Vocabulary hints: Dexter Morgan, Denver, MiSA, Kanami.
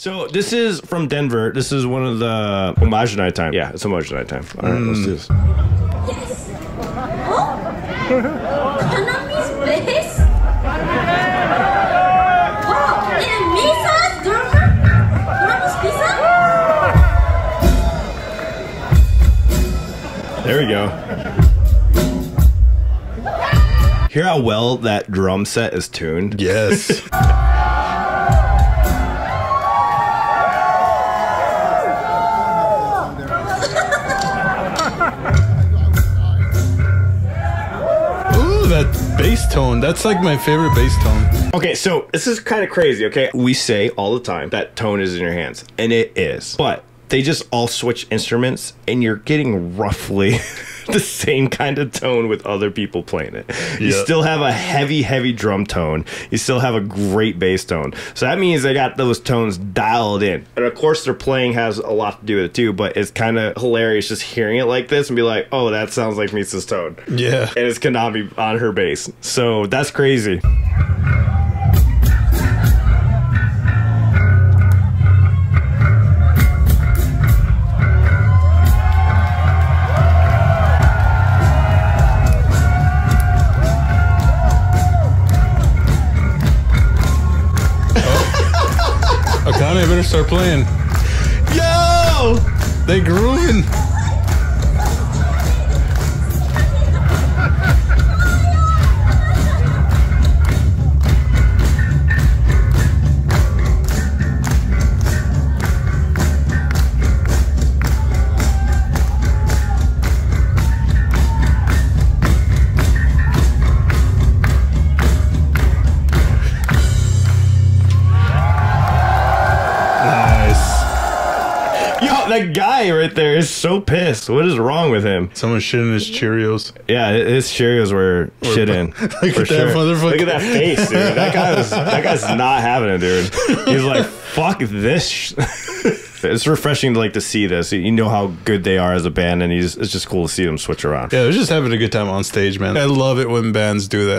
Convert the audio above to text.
So this is from Denver. This is one of the homage night time. Yeah, it's homage night time. All right, let's do this. Yes. Oh, Kanami's bass. Wow, and MiSA's drummer. Kanami's MiSA. There we go. Hear how well that drum set is tuned? Yes. Ooh, that bass tone. That's like my favorite bass tone. Okay, so this is kind of crazy, okay? We say all the time that tone is in your hands, and it is. But they just all switch instruments, and you're getting roughly... the same kind of tone with other people playing it. You still have a heavy drum tone. You still have a great bass tone. So that means they got those tones dialed in. And of course their playing has a lot to do with it too, but it's kind of hilarious just hearing it like this and be like, oh, that sounds like MiSA's tone. Yeah. And it's Kanami on her bass. So that's crazy. Kanami, I better start playing. Yo! They grooving. That guy right there is so pissed. What is wrong with him? Someone shit in his Cheerios. Yeah, his Cheerios were shit in. Look at that motherfucker. Look at that face, dude. That guy's not having it, dude. He's like, fuck this. It's refreshing to see this. You know how good they are as a band, and it's just cool to see them switch around. Yeah, they're just having a good time on stage, man. I love it when bands do that.